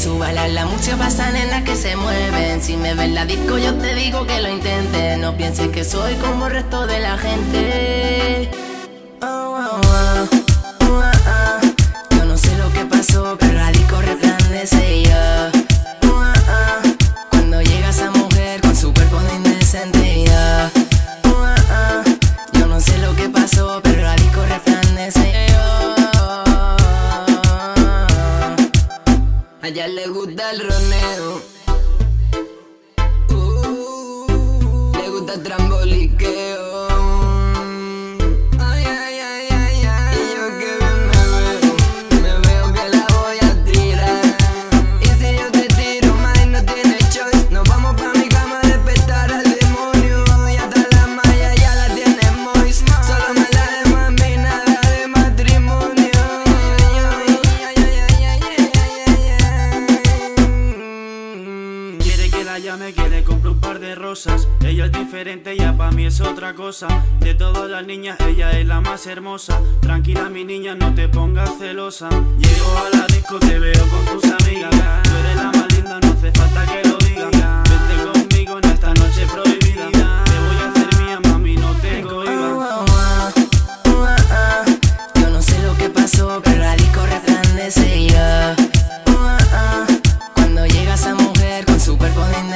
suba la música pasa, nenas que se mueven. Si me ves la disco yo te digo que lo intentes. No pienses que soy como el resto de la gente. Yo no sé lo que pasó, pero la disco resplandece ya. Cuando llega esa mujer con su cuerpo de indecente ya. Yo no sé lo que pasó, pero la disco resplandece ya. A ella le gusta el roneo, le gusta el tramboliqueo. Ay, ay, ay, ay, ay. Y yo que bien me veo que la voy a tirar. Y si yo te tiro, madre, no tienes choice. Nos vamos pa' mi cama a despertar al demonio. Y hasta la malla ya la tienes moist. Solo me la de mami, nada de matrimonio. Ya me quiere comprar un par de rosas. Ella es diferente, ya pa' mí es otra cosa. De todas las niñas, ella es la más hermosa. Tranquila mi niña, no te pongas celosa. Llego a la disco, te veo con tus amigas. Tú eres la más linda, no hace falta que lo diga. Vente conmigo en esta noche prohibida. Te voy a hacer mía, mami, no te cohibas. Yo no sé lo que pasó, pero la disco resplandece ya. Cuando llega esa mujer con su cuerpo de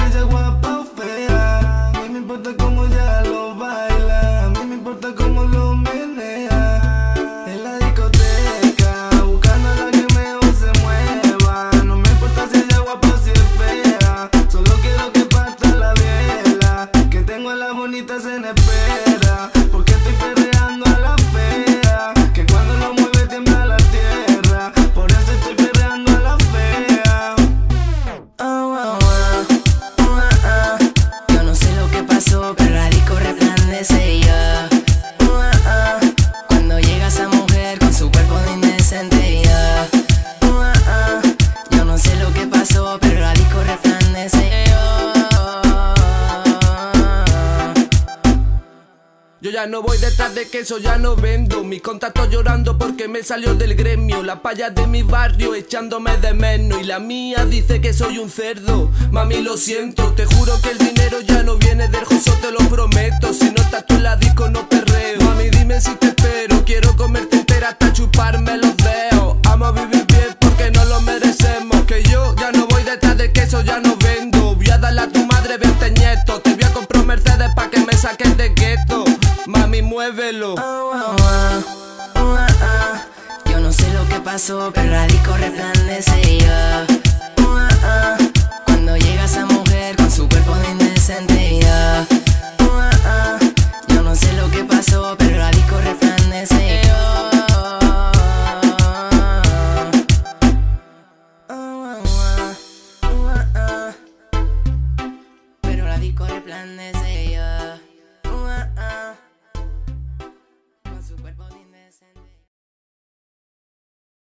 ella es guapa o fea. A mí me importa cómo ella lo baila, a mí me importa cómo lo menea. En la discoteca, buscando a la que mejor se mueva. No me importa si ella es guapa o si es fea. Solo quiero que parta la biela, que tengo a las bonitas en espera. Porque estoy perreando a la fea, que cuando lo mueve tiembla la tierra. Por eso estoy perreando a la fea. Yo no sé lo que pasó, pero la disco resplandece ya. Cuando llega esa mujer con su cuerpo de indecente ya. Yo no sé lo que pasó, pero la disco resplandece. Yo ya no voy detrás de queso, ya no vendo. Mis contactos llorando porque me salió del gremio. Las payas de mi barrio echándome de menos. Y la mía dice que soy un cerdo. Mami, lo siento, te juro que el dinero ya no viene del juso, te lo prometo. Si no estás tú en la disco no perreo. Mami, dime si te espero, quiero comerte entera hasta chuparme los dedos. Amo vivir bien porque no lo merecemos. Que yo ya no voy detrás del queso, ya no vendo. Voy a darle a tu madre 20 nietos. Te voy a comprar Mercedes pa' que me saques de gueto. Mami, muévelo. Yo no sé lo que pasó, pero la disco resplandece ya. Cuando llega esa mujer con su cuerpo de indecente ya. Yo no sé lo que pasó, pero la disco resplandece ya. Pero la disco resplandece.